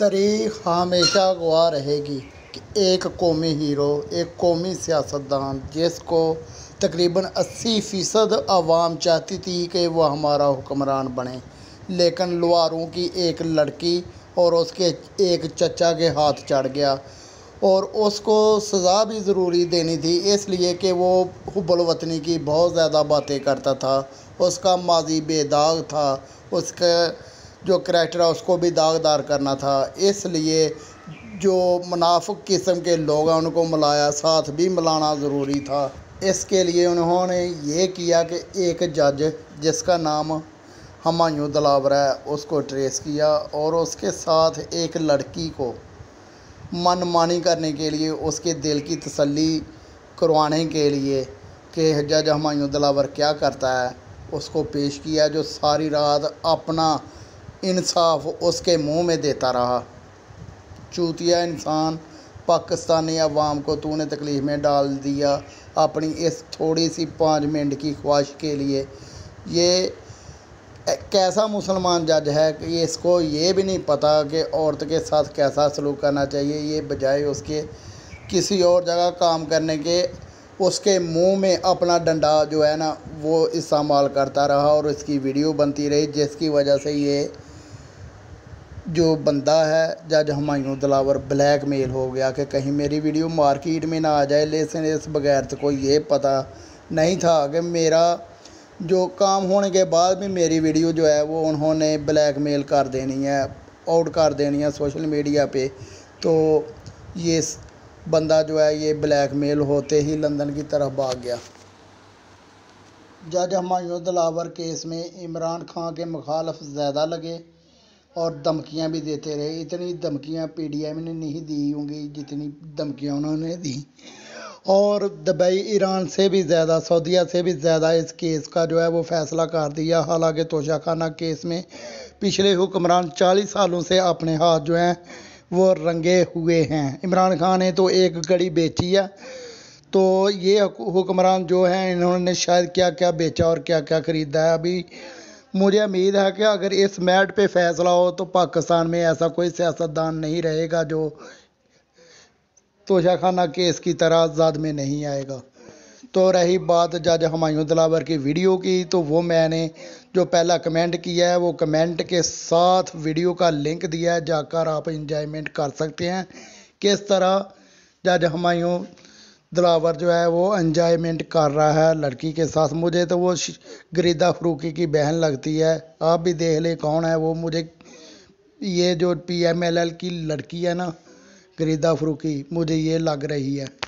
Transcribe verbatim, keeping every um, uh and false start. तारीख हमेशा गवाह रहेगी कि एक कौमी हीरो, एक कौमी सियासतदान जिसको तकरीबन अस्सी फ़ीसद आवाम चाहती थी कि वह हमारा हुक्मरान बने, लेकिन लुआरों की एक लड़की और उसके एक चचा के हाथ चढ़ गया और उसको सज़ा भी ज़रूरी देनी थी इसलिए कि वो हुब्बुल वतनी की बहुत ज़्यादा बातें करता था। उसका माजी बेदाग था, उसका जो करैक्टर है उसको भी दागदार करना था, इसलिए जो मुनाफिक किस्म के लोग हैं उनको मिलाया, साथ भी मिलाना ज़रूरी था। इसके लिए उन्होंने ये किया कि एक जज जिसका नाम हुमायूं दिलावर है उसको ट्रेस किया और उसके साथ एक लड़की को मनमानी करने के लिए, उसके दिल की तसल्ली करवाने के लिए कि जज हुमायूं दिलावर क्या करता है, उसको पेश किया जो सारी रात अपना इंसाफ उसके मुंह में देता रहा। चूतिया इंसान, पाकिस्तानी अवाम को तूने तकलीफ़ में डाल दिया अपनी इस थोड़ी सी पाँच मिनट की ख्वाहिश के लिए। ये कैसा मुसलमान जज है कि इसको ये भी नहीं पता कि औरत के साथ कैसा सलूक करना चाहिए। ये बजाय उसके किसी और जगह काम करने के उसके मुंह में अपना डंडा जो है ना वो इस्तेमाल करता रहा और इसकी वीडियो बनती रही, जिसकी वजह से ये जो बंदा है जज हुमायूं दिलावर ब्लैक मेल हो गया कि कहीं मेरी वीडियो मार्केट में ना आ जाए। लेकिन इस बगैरत को ये पता नहीं था कि मेरा जो काम होने के बाद भी मेरी वीडियो जो है वो उन्होंने ब्लैकमेल कर देनी है, आउट कर देनी है सोशल मीडिया पे। तो ये बंदा जो है ये ब्लैकमेल होते ही लंदन की तरफ भाग गया। जज हुमायूं दिलावर केस में इमरान खान के मुखालफ ज़्यादा लगे और धमकियां भी देते रहे। इतनी धमकियां पीडीएम ने नहीं दी होंगी जितनी धमकियां उन्होंने दी, और दुबई, ईरान से भी ज़्यादा, सऊदीया से भी ज़्यादा इस केस का जो है वो फैसला कर दिया। हालांकि तोशाखाना केस में पिछले हुक्मरान चालीस सालों से अपने हाथ जो हैं वो रंगे हुए हैं। इमरान खान ने तो एक गड़ी बेची है, तो ये हुक्मरान जो हैं इन्होंने शायद क्या क्या बेचा और क्या क्या ख़रीदा है। अभी मुझे उम्मीद है कि अगर इस मैट पे फैसला हो तो पाकिस्तान में ऐसा कोई सियासतदान नहीं रहेगा जो तोशाखाना केस की तरह जद में नहीं आएगा। तो रही बात जज हुमायूं दिलावर की वीडियो की, तो वो मैंने जो पहला कमेंट किया है वो कमेंट के साथ वीडियो का लिंक दिया है, जाकर आप इंजॉयमेंट कर सकते हैं किस तरह जज हुमायूं दिलावर जो है वो इंजॉयमेंट कर रहा है लड़की के साथ। मुझे तो वो गरेदा फरूकी की बहन लगती है, आप भी देख ले कौन है वो। मुझे ये जो पी एम एल एल की लड़की है ना गरेदा फरूकी, मुझे ये लग रही है।